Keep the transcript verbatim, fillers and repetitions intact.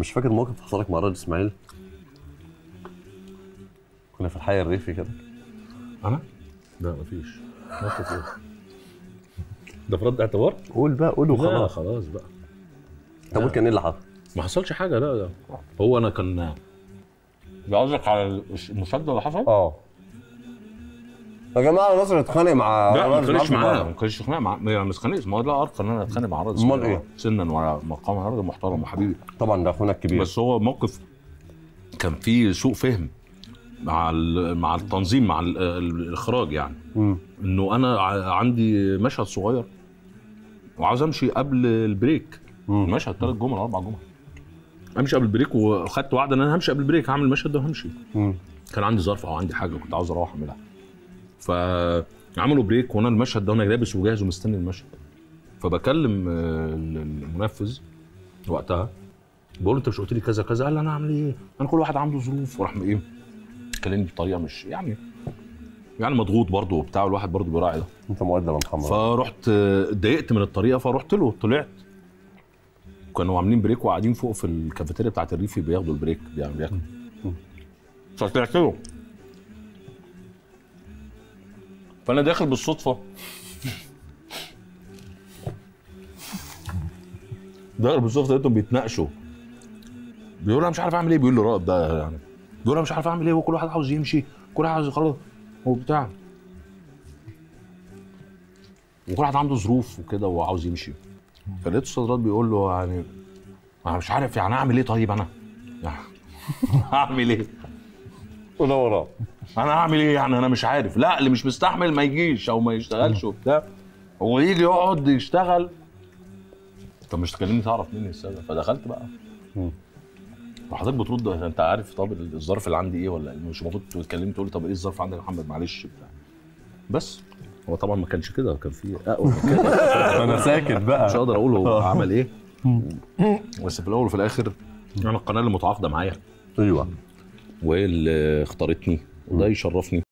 مش فاكر موقف حصل لك مع رائد إسماعيل؟ كنا في الحي الريفي كده. أنا؟ لا مفيش. موقف إيه؟ ده في رد اعتبار؟ قول بقى قول وخلاص. لا خلاص بقى. طب قول كان إيه اللي حصل؟ ما حصلش حاجة. لا لا هو أنا كان قصدك على المشادة اللي حصل؟ اه يا جماعه نصر اتخانق مع لا ما اتخانقش معاه ما كانش خناقه معاه ما اتخانقش ما هو لا ارقى ان انا اتخانق مع رائد إسماعيل. امال ايه؟ سنا وعلى مقام راجل محترم وحبيبي طبعا ده اخونا الكبير. بس هو موقف كان فيه سوء فهم مع مع التنظيم مع الاخراج يعني م. انه انا عندي مشهد صغير وعاوز امشي قبل البريك م. المشهد ثلاث جمل اربع جمل امشي قبل البريك وخدت وعد ان انا همشي قبل البريك هعمل المشهد ده وهمشي. كان عندي ظرف او عندي حاجه كنت عاوز اروح اعملها. فعملوا بريك وانا المشهد ده وانا لابس وجاهز ومستني المشهد. فبكلم المنفذ وقتها بقول له انت مش قلت لي كذا كذا؟ قال لي انا هعمل ايه؟ انا كل واحد عنده ظروف. وراح ايه؟ كلمني بطريقه مش يعني يعني مضغوط برضه وبتاع والواحد برضه بيراعي ده. انت مؤدب يا محمد. فرحت اتضايقت من الطريقه فرحت له طلعت. كانوا عاملين بريك وقاعدين فوق في الكافيتيريا بتاعت الريفي بياخدوا البريك يعني بياكلوا. فطلعت له. فأنا داخل بالصدفة داخل بالصدفة لقيتهم بيتناقشوا. بيقول أنا مش عارف أعمل إيه. بيقول له رائد ده يعني بيقول أنا مش عارف أعمل إيه وكل واحد عاوز يمشي كل واحد عاوز يخلص وبتاع وكل واحد عنده ظروف وكده وعاوز يمشي. فلقيت أستاذ رائد بيقول له يعني أنا مش عارف يعني أعمل إيه. طيب أنا هعمل إيه؟ وده وراه انا هعمل ايه يعني انا مش عارف. لا اللي مش مستحمل ما يجيش او ما يشتغلش وبتاع ويجي يقعد يشتغل. طب مش تكلمني تعرف مين السبب؟ فدخلت بقى وحضرتك بترد انت عارف طب الظرف اللي عندي ايه ولا مش المفروض تكلمني تقول لي طب ايه الظرف عندك يا محمد معلش بتاع. بس هو طبعا ما كانش كده كان في اقوى من كده. انا ساكت بقى مش هقدر اقول هو عمل ايه. بس في الاول وفي الاخر انا القناه اللي متعاقده معايا ايوه وهي اللي اختارتني وده يشرفني.